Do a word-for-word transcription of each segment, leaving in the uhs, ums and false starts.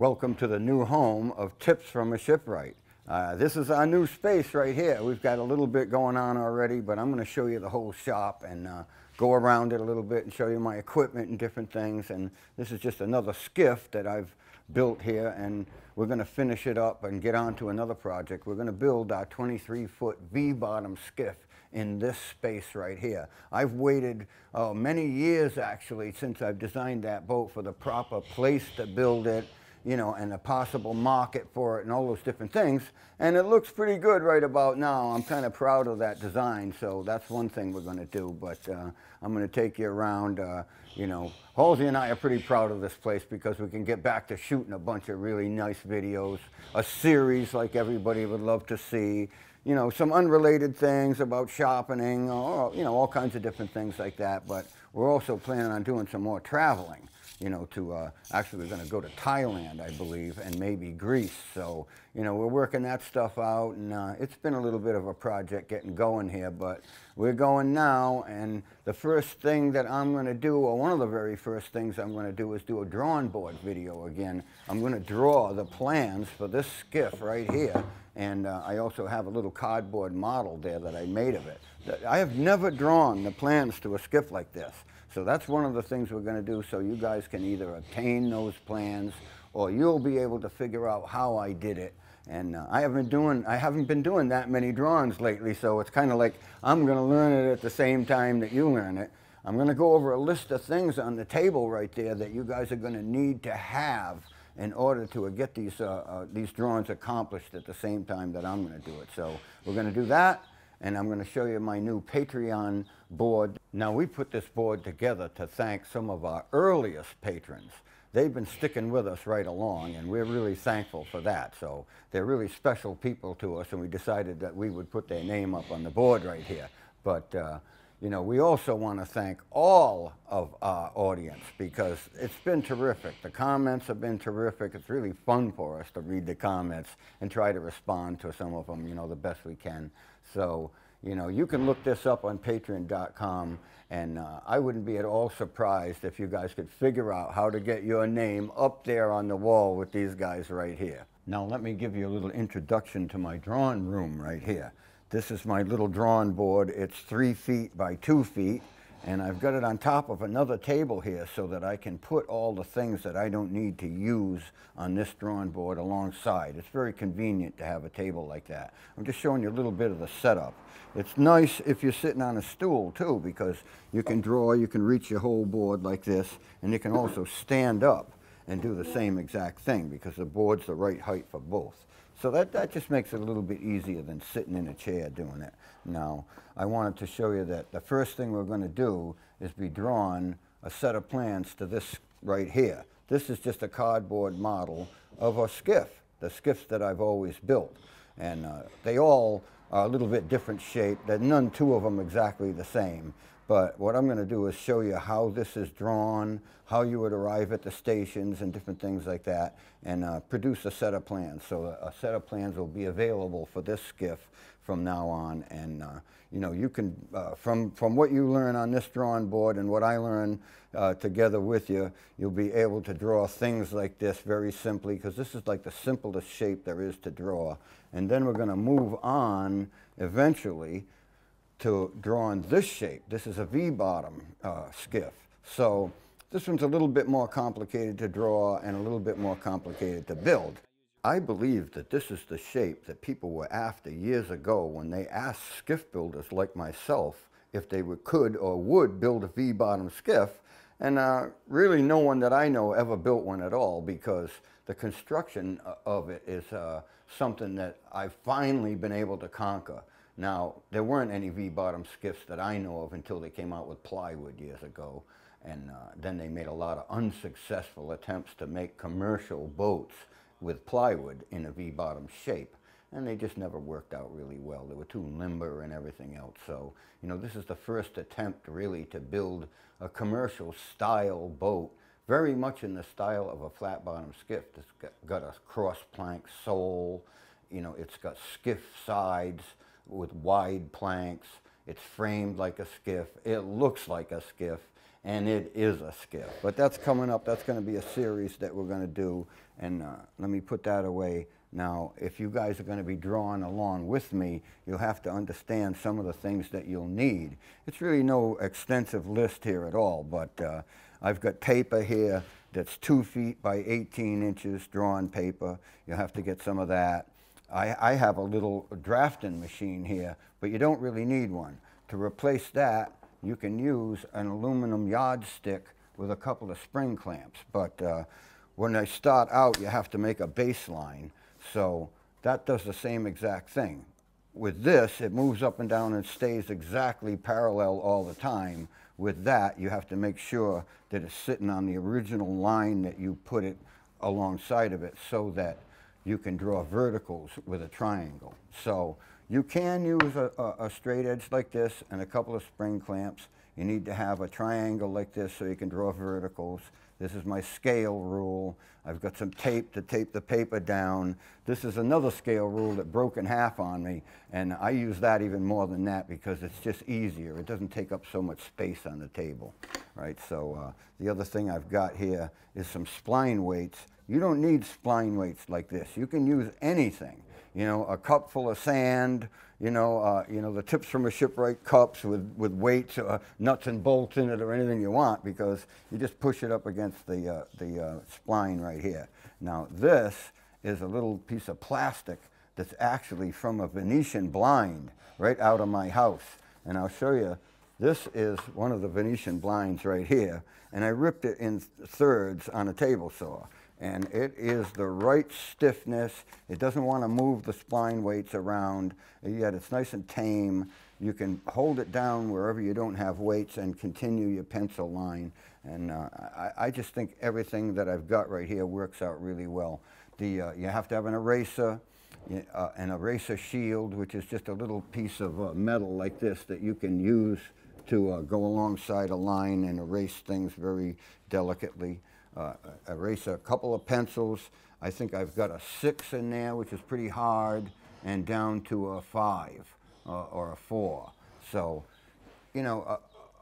Welcome to the new home of Tips from a Shipwright. Uh, this is our new space right here. We've got a little bit going on already, but I'm going to show you the whole shop and uh, go around it a little bit and show you my equipment and different things. And this is just another skiff that I've built here, and we're going to finish it up and get on to another project. We're going to build our twenty-three foot V-bottom skiff in this space right here. I've waited uh, many years, actually, since I've designed that boat for the proper place to build it, you know, and a possible market for it and all those different things. And it looks pretty good right about now. I'm kind of proud of that design, so that's one thing we're going to do. But uh, I'm going to take you around. Uh, you know, Halsey and I are pretty proud of this place because we can get back to shooting a bunch of really nice videos, a series like everybody would love to see, you know, some unrelated things about shopping, or, you know, all kinds of different things like that. But we're also planning on doing some more traveling. You know, to uh, actually, we're going to go to Thailand, I believe, and maybe Greece. So, you know, we're working that stuff out, and uh, it's been a little bit of a project getting going here, but we're going now. And the first thing that I'm going to do, or one of the very first things I'm going to do, is do a drawing board video again. I'm going to draw the plans for this skiff right here, and uh, I also have a little cardboard model there that I made of it. I have never drawn the plans to a skiff like this. So that's one of the things we're going to do, so you guys can either obtain those plans, or you'll be able to figure out how I did it. And uh, I haven't doing I haven't been doing that many drawings lately, so it's kind of like I'm going to learn it at the same time that you learn it. I'm going to go over a list of things on the table right there that you guys are going to need to have in order to uh, get these uh, uh, these drawings accomplished at the same time that I'm going to do it. So we're going to do that. And I'm going to show you my new Patreon board. Now, we put this board together to thank some of our earliest patrons. They've been sticking with us right along, and we're really thankful for that. So they're really special people to us, and we decided that we would put their name up on the board right here. But uh, you know, we also want to thank all of our audience, because it's been terrific. The comments have been terrific. It's really fun for us to read the comments and try to respond to some of them, you know, the best we can. So, you know, you can look this up on patreon dot com, and uh, I wouldn't be at all surprised if you guys could figure out how to get your name up there on the wall with these guys right here. Now, let me give you a little introduction to my drawing room right here. This is my little drawing board. It's three feet by two feet, and I've got it on top of another table here so that I can put all the things that I don't need to use on this drawing board alongside. It's very convenient to have a table like that. I'm just showing you a little bit of the setup. It's nice if you're sitting on a stool too, because you can draw, you can reach your whole board like this, and you can also stand up and do the same exact thing, because the board's the right height for both. So that, that just makes it a little bit easier than sitting in a chair doing it. Now, I wanted to show you that the first thing we're going to do is be drawing a set of plans to this right here. This is just a cardboard model of a skiff, the skiffs that I've always built. And uh, they all are a little bit different shaped. None two of them exactly the same. But what I'm going to do is show you how this is drawn, how you would arrive at the stations and different things like that, and uh, produce a set of plans. So a, a set of plans will be available for this skiff from now on. And, uh, you know, you can, uh, from, from what you learn on this drawing board and what I learn uh, together with you, you'll be able to draw things like this very simply, because this is like the simplest shape there is to draw. And then we're going to move on eventually to drawing this shape. This is a V-bottom uh, skiff. So this one's a little bit more complicated to draw and a little bit more complicated to build. I believe that this is the shape that people were after years ago when they asked skiff builders like myself if they would, could or would build a V-bottom skiff. And uh, really no one that I know ever built one at all, because the construction of it is uh, something that I've finally been able to conquer. Now, there weren't any V-bottom skiffs that I know of until they came out with plywood years ago, and uh, then they made a lot of unsuccessful attempts to make commercial boats with plywood in a V-bottom shape, and they just never worked out really well. They were too limber and everything else. So, you know, this is the first attempt really to build a commercial style boat, very much in the style of a flat bottom skiff. It's got a cross plank sole, you know, it's got skiff sides with wide planks, it's framed like a skiff, it looks like a skiff, and it is a skiff. But that's coming up. That's going to be a series that we're going to do. And uh, let me put that away. Now, if you guys are going to be drawing along with me, you'll have to understand some of the things that you'll need. It's really no extensive list here at all, but uh, I've got paper here that's two feet by eighteen inches drawn paper. You'll have to get some of that. I, I have a little drafting machine here, but you don't really need one. To replace that, you can use an aluminum yardstick with a couple of spring clamps. But uh, when I start out, you have to make a baseline. So that does the same exact thing. With this, it moves up and down and stays exactly parallel all the time. With that, you have to make sure that it's sitting on the original line that you put it alongside of it so that you can draw verticals with a triangle. So you can use a, a, a straight edge like this and a couple of spring clamps. You need to have a triangle like this so you can draw verticals. This is my scale rule. I've got some tape to tape the paper down. This is another scale rule that broke in half on me, and I use that even more than that because it's just easier. It doesn't take up so much space on the table, right? So uh, the other thing I've got here is some spline weights. You don't need spline weights like this. You can use anything. You know, a cup full of sand, you know, uh, you know, the Tips from a Shipwright cups with, with weights or nuts and bolts in it or anything you want, because you just push it up against the, uh, the uh, spline right here. Now, this is a little piece of plastic that's actually from a Venetian blind right out of my house. And I'll show you, this is one of the Venetian blinds right here, and I ripped it in thirds on a table saw. And it is the right stiffness. It doesn't want to move the spline weights around, yet it's nice and tame. You can hold it down wherever you don't have weights and continue your pencil line. And uh, I, I just think everything that I've got right here works out really well. The, uh, you have to have an eraser, uh, an eraser shield, which is just a little piece of uh, metal like this that you can use to uh, go alongside a line and erase things very delicately. Uh, erase a couple of pencils. I think I've got a six in there, which is pretty hard, and down to a five uh, or a four. So, you know,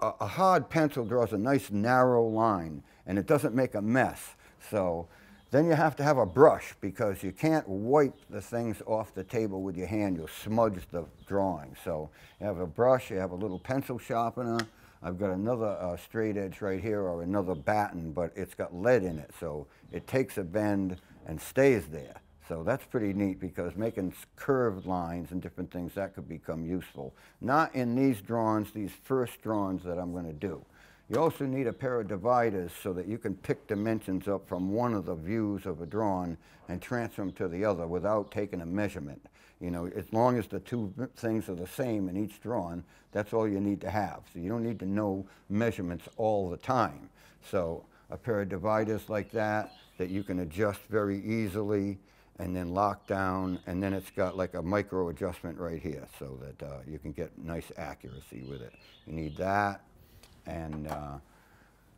a, a hard pencil draws a nice narrow line, and it doesn't make a mess. So then you have to have a brush, because you can't wipe the things off the table with your hand. You'll smudge the drawing. So you have a brush, you have a little pencil sharpener. I've got another uh, straight edge right here, or another batten, but it's got lead in it, so it takes a bend and stays there. So that's pretty neat, because making curved lines and different things, that could become useful. Not in these drawings, these first drawings that I'm going to do. You also need a pair of dividers so that you can pick dimensions up from one of the views of a drawing and transfer them to the other without taking a measurement. You know, as long as the two things are the same in each drawing, that's all you need to have. So you don't need to know measurements all the time. So a pair of dividers like that, that you can adjust very easily and then lock down, and then it's got like a micro adjustment right here so that uh, you can get nice accuracy with it. You need that. And uh,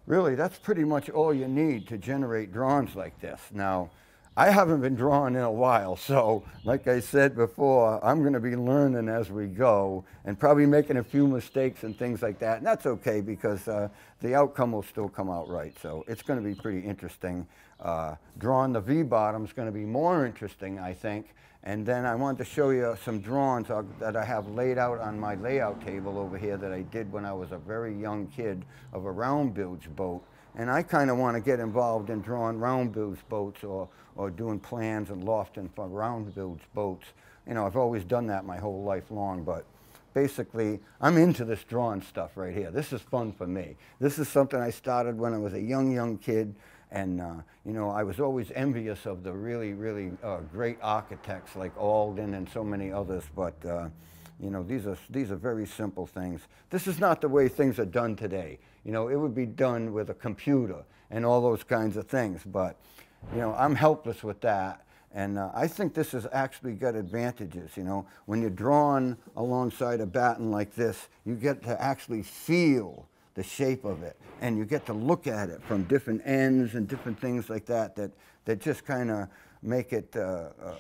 really, that's pretty much all you need to generate drawings like this. Now, I haven't been drawing in a while, so like I said before, I'm going to be learning as we go and probably making a few mistakes and things like that. And that's okay, because uh, the outcome will still come out right. So it's going to be pretty interesting. Uh, drawing the V-bottom is going to be more interesting, I think. And then I wanted to show you some drawings that I have laid out on my layout table over here that I did when I was a very young kid of a round bilge boat. And I kind of want to get involved in drawing round bilge boats or, or doing plans and lofting for round bilge boats. You know, I've always done that my whole life long, but basically, I'm into this drawing stuff right here. This is fun for me. This is something I started when I was a young, young kid. And, uh, you know, I was always envious of the really, really uh, great architects like Alden and so many others. But, uh, you know, these are, these are very simple things. This is not the way things are done today. You know, it would be done with a computer and all those kinds of things. But, you know, I'm helpless with that. And uh, I think this has actually got advantages, you know. When you're drawing alongside a batten like this, you get to actually feel the shape of it, and you get to look at it from different ends and different things like that that, that just kind of make it uh, uh,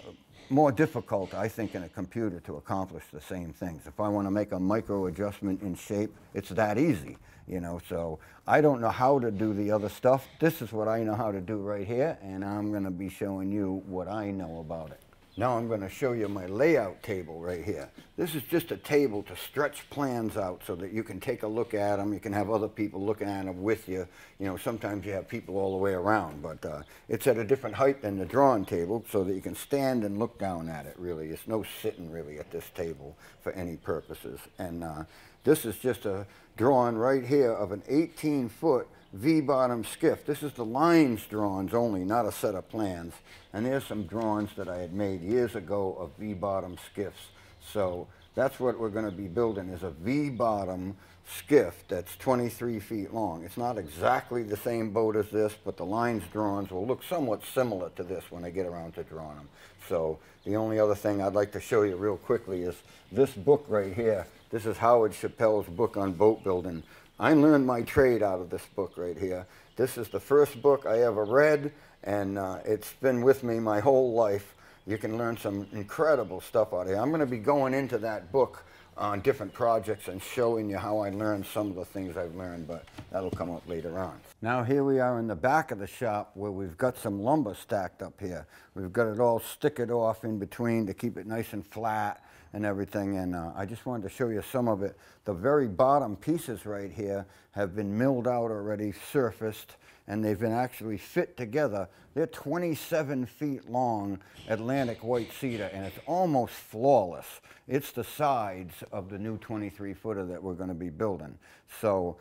more difficult, I think, in a computer to accomplish the same things. If I want to make a micro adjustment in shape, it's that easy. you know. So I don't know how to do the other stuff. This is what I know how to do right here, and I'm going to be showing you what I know about it. Now I'm going to show you my layout table right here. This is just a table to stretch plans out so that you can take a look at them. You can have other people looking at them with you. You know, sometimes you have people all the way around, but uh, it's at a different height than the drawing table so that you can stand and look down at it, really. It's no sitting, really, at this table for any purposes. And uh, this is just a drawing right here of an eighteen foot V-bottom skiff. This is the lines drawings only, not a set of plans. And there's some drawings that I had made years ago of V-bottom skiffs. So that's what we're going to be building, is a V-bottom skiff that's twenty-three feet long. It's not exactly the same boat as this, but the lines drawings will look somewhat similar to this when I get around to drawing them. So the only other thing I'd like to show you real quickly is this book right here. This is Howard Chappelle's book on boat building. I learned my trade out of this book right here. This is the first book I ever read, and uh, it's been with me my whole life. You can learn some incredible stuff out of here. I'm going to be going into that book on different projects and showing you how I learned some of the things I've learned, but that'll come up later on. Now here we are in the back of the shop where we've got some lumber stacked up here. We've got it all stickered off in between to keep it nice and flat and everything, and uh, I just wanted to show you some of it. The very bottom pieces right here have been milled out already, surfaced, and they've been actually fit together. They're twenty-seven feet long Atlantic white cedar, and it's almost flawless. It's the sides of the new twenty-three footer that we're going to be building. So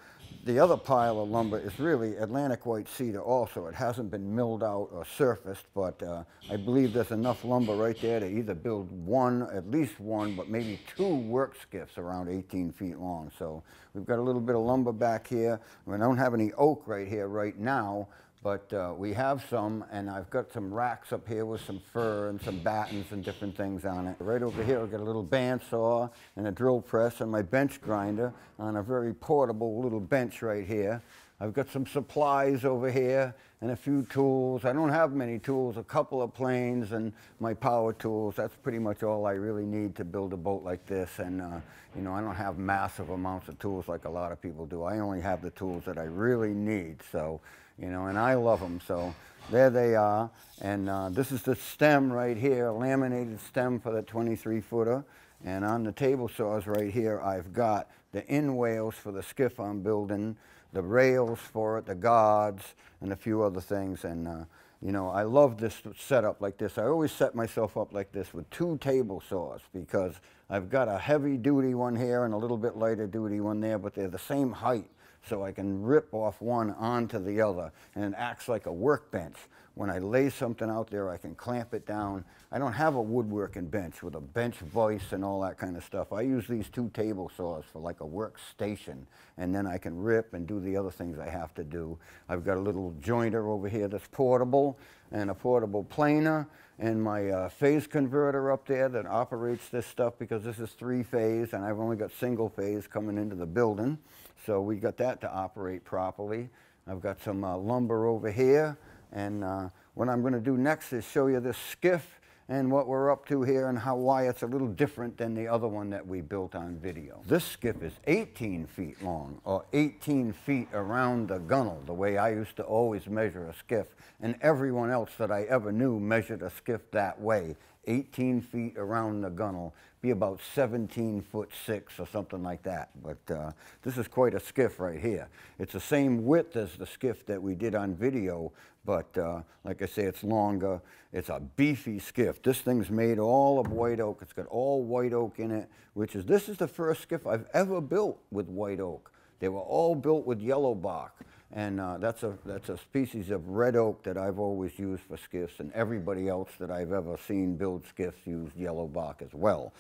the other pile of lumber is really Atlantic white cedar also. It hasn't been milled out or surfaced, but uh, I believe there's enough lumber right there to either build one, at least one, but maybe two work skiffs around eighteen feet long. So we've got a little bit of lumber back here. We don't have any oak right here right now, but uh, we have some, and I've got some racks up here with some fir and some battens and different things on it. Right over here I've got a little bandsaw and a drill press and my bench grinder on a very portable little bench right here. I've got some supplies over here and a few tools. I don't have many tools, a couple of planes and my power tools. That's pretty much all I really need to build a boat like this. And, uh, you know, I don't have massive amounts of tools like a lot of people do. I only have the tools that I really need. So, you know, and I love them. So there they are. And uh, this is the stem right here, a laminated stem for the twenty-three footer. And on the table saws right here, I've got the in whales for the skiff I'm building, the rails for it, the guards, and a few other things. And, uh, you know, I love this setup like this. I always set myself up like this with two table saws because I've got a heavy-duty one here and a little bit lighter-duty one there, but they're the same height, so I can rip off one onto the other, and it acts like a workbench. When I lay something out there, I can clamp it down. I don't have a woodworking bench with a bench vise and all that kind of stuff. I use these two table saws for like a workstation, and then I can rip and do the other things I have to do. I've got a little jointer over here that's portable, and a portable planer, and my uh, phase converter up there that operates this stuff, because this is three phase and I've only got single phase coming into the building. So we got that to operate properly. I've got some uh, lumber over here, and uh, what I'm going to do next is show you this skiff and what we're up to here and how why it's a little different than the other one that we built on video. This skiff is eighteen feet long, or eighteen feet around the gunnel, the way I used to always measure a skiff, and everyone else that I ever knew measured a skiff that way. eighteen feet around the gunnel, be about seventeen foot six or something like that. But uh, this is quite a skiff right here. It's the same width as the skiff that we did on video, but uh, like I say, it's longer. It's a beefy skiff. This thing's made all of white oak. It's got all white oak in it, which is, this is the first skiff I've ever built with white oak. They were all built with yellow bark. And uh, that's a that's a species of red oak that I've always used for skiffs, and everybody else that I've ever seen build skiffs used yellow bark as well.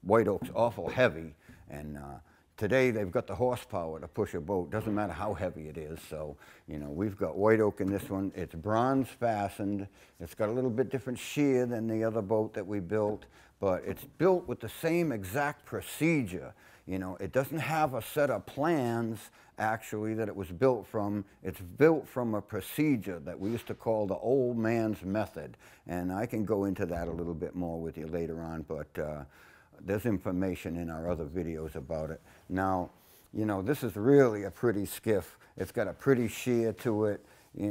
White oak's awful heavy, and uh, today they've got the horsepower to push a boat. Doesn't matter how heavy it is. So, you know, we've got white oak in this one. It's bronze fastened. It's got a little bit different shear than the other boat that we built, but it's built with the same exact procedure. You know, it doesn't have a set of plans, actually, that it was built from. It's built from a procedure that we used to call the old man's method. And I can go into that a little bit more with you later on, but uh, there's information in our other videos about it. Now, you know, this is really a pretty skiff. It's got a pretty sheer to it.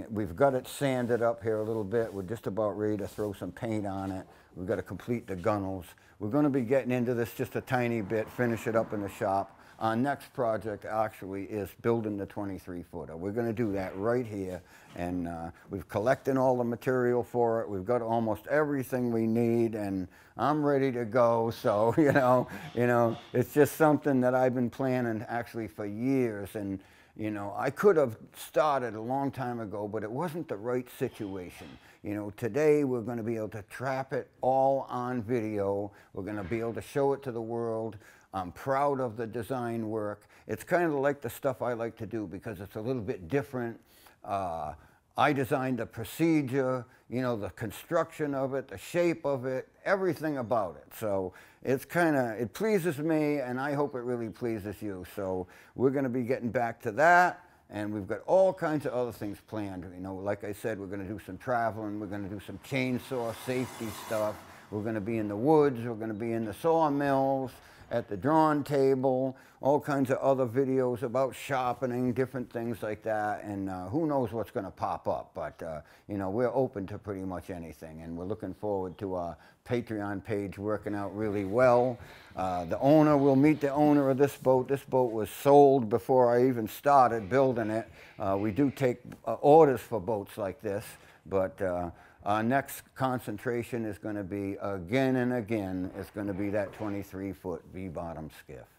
We've got it sanded up here a little bit. We're just about ready to throw some paint on it. We've got to complete the gunnels. We're going to be getting into this just a tiny bit, finish it up in the shop. Our next project actually is building the twenty-three footer. We're going to do that right here, and uh, we've collected all the material for it. We've got almost everything we need, and I'm ready to go. So you know, you know, it's just something that I've been planning actually for years, and you know, I could have started a long time ago, but it wasn't the right situation. You know, today we're going to be able to trap it all on video. We're going to be able to show it to the world. I'm proud of the design work. It's kind of like the stuff I like to do because it's a little bit different. Uh, I designed the procedure, you know, the construction of it, the shape of it, everything about it. So it's kind of, it pleases me, and I hope it really pleases you. So we're going to be getting back to that, and we've got all kinds of other things planned. You know, like I said, we're going to do some traveling. We're going to do some chainsaw safety stuff. We're going to be in the woods. We're going to be in the sawmills, at the drawing table, all kinds of other videos about sharpening, different things like that, and uh, who knows what's going to pop up, but uh, you know, we're open to pretty much anything, and we're looking forward to our Patreon page working out really well. Uh, the owner, we'll meet the owner of this boat. This boat was sold before I even started building it. Uh, we do take uh, orders for boats like this, but uh, our next concentration is going to be, again and again, it's going to be that twenty-three foot V-bottom skiff.